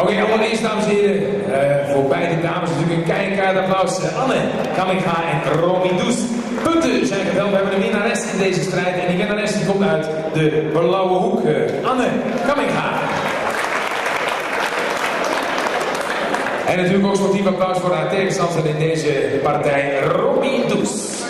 Oké, allereerst dames en heren, voor beide dames natuurlijk een keihard applaus. Anne Kamminga en Romy Does. Punten zijn geteld, we hebben een winnares in deze strijd. En die winnares die komt uit de blauwe hoek. Anne Kamminga. En natuurlijk ook sportief applaus voor haar tegenstander in deze partij, Romy Does.